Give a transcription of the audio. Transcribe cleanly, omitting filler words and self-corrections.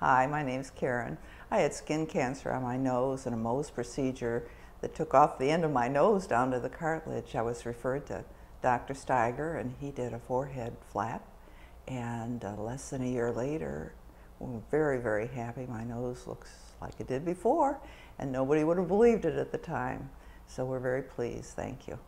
Hi, my name's Karen. I had skin cancer on my nose and a MOHS procedure that took off the end of my nose down to the cartilage. I was referred to Dr. Steiger, and he did a forehead flap, and less than a year later, we're very, very happy. My nose looks like it did before, and nobody would have believed it at the time. So we're very pleased. Thank you.